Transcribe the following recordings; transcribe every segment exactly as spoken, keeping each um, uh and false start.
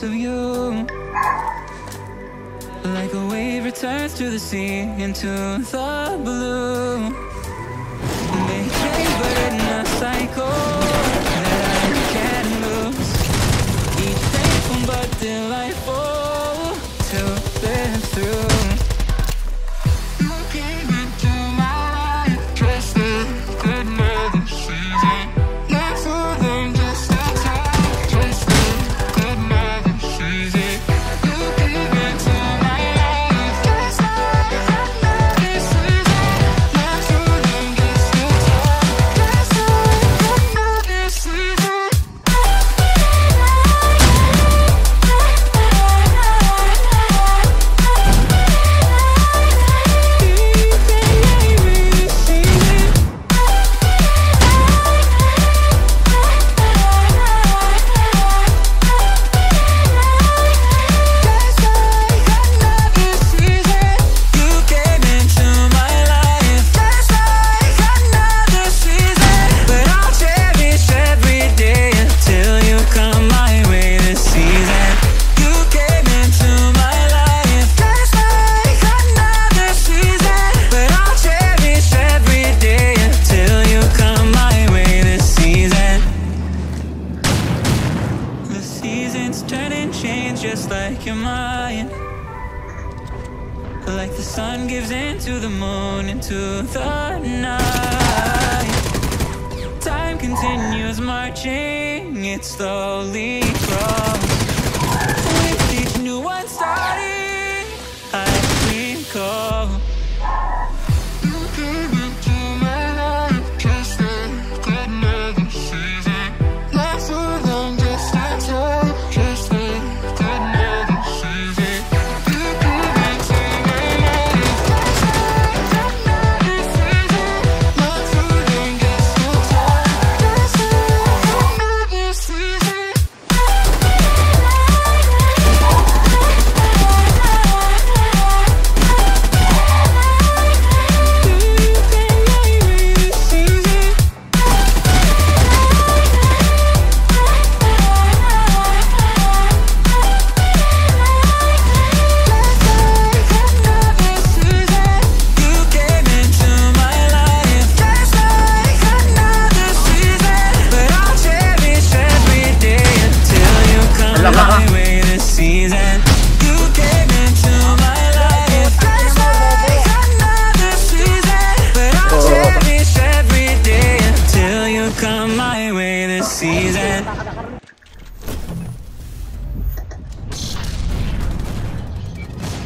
glimpse of you. Like a wave returns to the sea, into the blue. They play but in a cycle that I can't lose. Each painful but delightful to live through. You came into my life, dressed in another season. Not for them, just a time, dressed in another season. You came into my life, dressed in another season. Not for them, just a time, dressed in another season. Turn and change just like your mind. Like the sun gives into the moon, into the night. Time continues marching, it slowly grows. With each new one starting, I recall. You came into my life, just like another season. Not so long, just a time.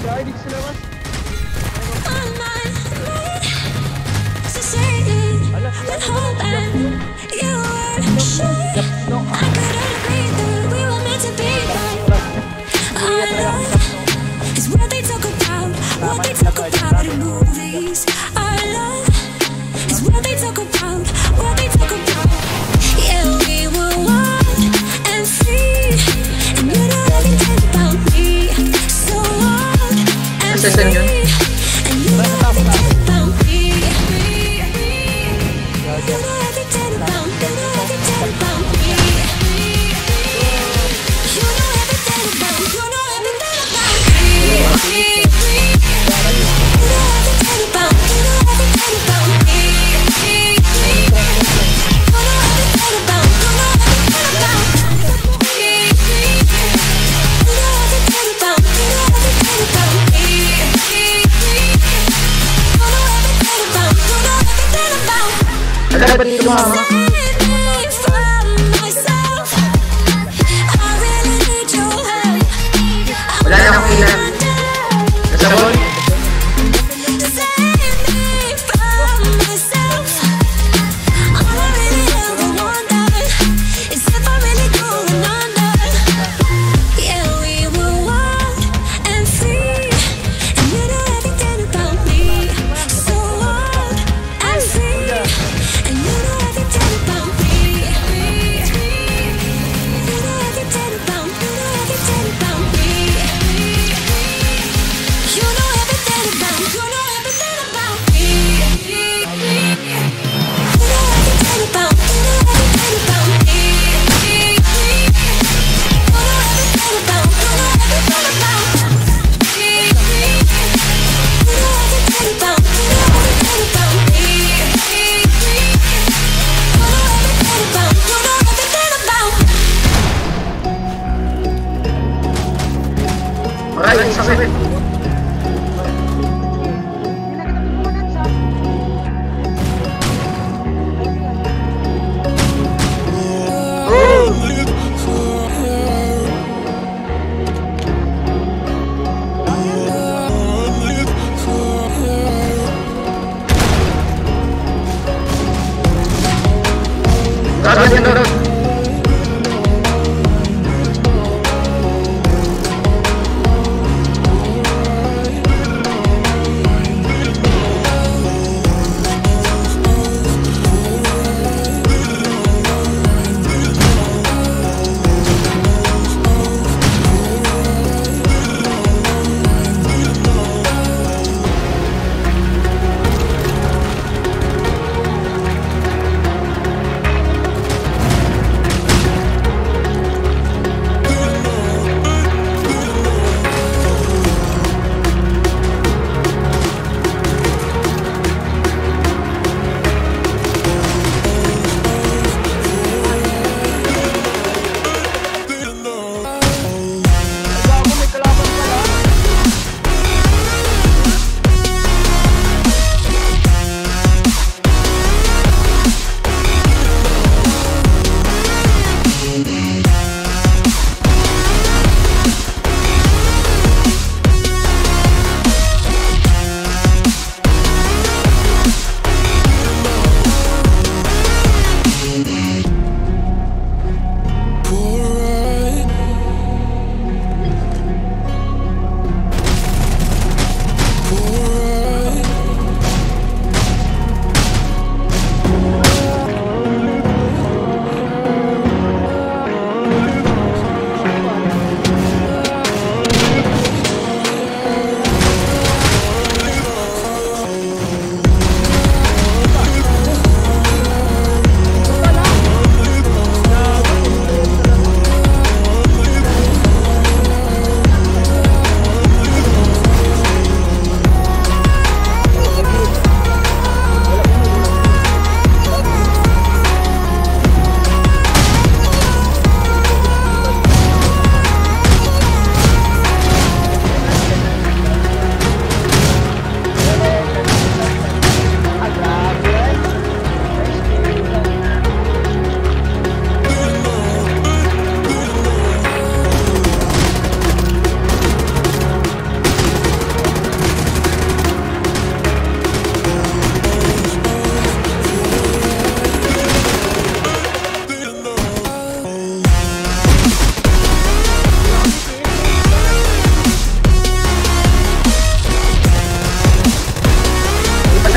Sorry, did you know what? You know